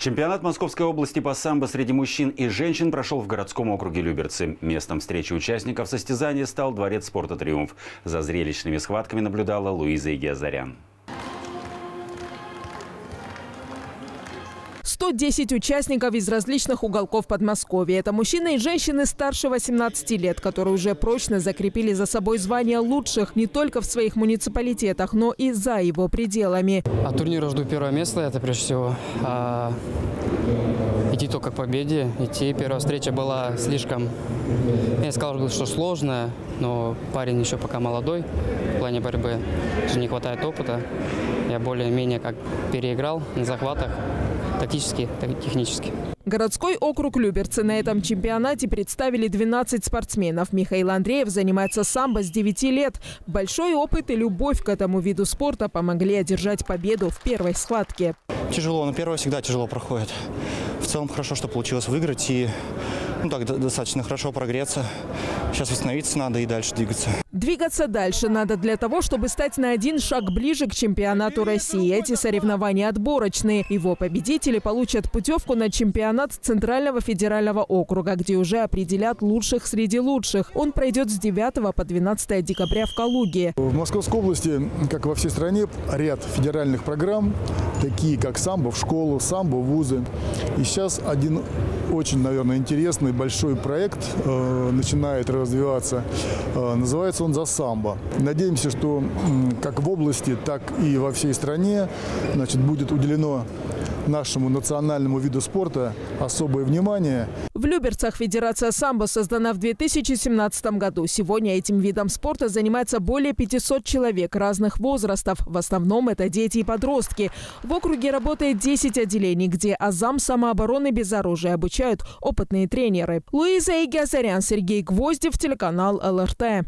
Чемпионат Московской области по самбо среди мужчин и женщин прошел в городском округе Люберцы. Местом встречи участников состязания стал Дворец спорта «Триумф». За зрелищными схватками наблюдала Луиза Егиазарян. 110 участников из различных уголков Подмосковья. Это мужчины и женщины старше 18 лет, которые уже прочно закрепили за собой звание лучших не только в своих муниципалитетах, но и за его пределами. От турнира жду первое место, это прежде всего. Идти только к победе. Идти первая встреча была слишком, я сказал, что сложная, но парень еще пока молодой в плане борьбы, не хватает опыта. Я более-менее как переиграл на захватах. Тактически, технически. Городской округ Люберцы на этом чемпионате представили 12 спортсменов. Михаил Андреев занимается самбо с 9 лет. Большой опыт и любовь к этому виду спорта помогли одержать победу в первой схватке. Тяжело, но первая всегда тяжело проходит. В целом хорошо, что получилось выиграть и так достаточно хорошо прогреться. Сейчас восстановиться надо и дальше двигаться. Двигаться дальше надо для того, чтобы стать на один шаг ближе к чемпионату России. Эти соревнования отборочные. Его победители получат путевку на чемпионат Центрального федерального округа, где уже определят лучших среди лучших. Он пройдет с 9 по 12 декабря в Калуге. В Московской области, как во всей стране, ряд федеральных программ, такие как «Самбо в школу», «Самбо в ВУЗы». И сейчас один очень, наверное, интересный большой проект начинает развиваться. Называется он «За Самбо». Надеемся, что как в области, так и во всей стране, значит, будет уделено нашему национальному виду спорта особое внимание. В Люберцах Федерация самбо создана в 2017 году. Сегодня этим видом спорта занимается более 500 человек разных возрастов. В основном это дети и подростки. В округе работает 10 отделений, где азам самообороны без оружия обучают опытные тренеры. Луиза Егиазарян, Сергей Гвоздев, телеканал ЛРТ.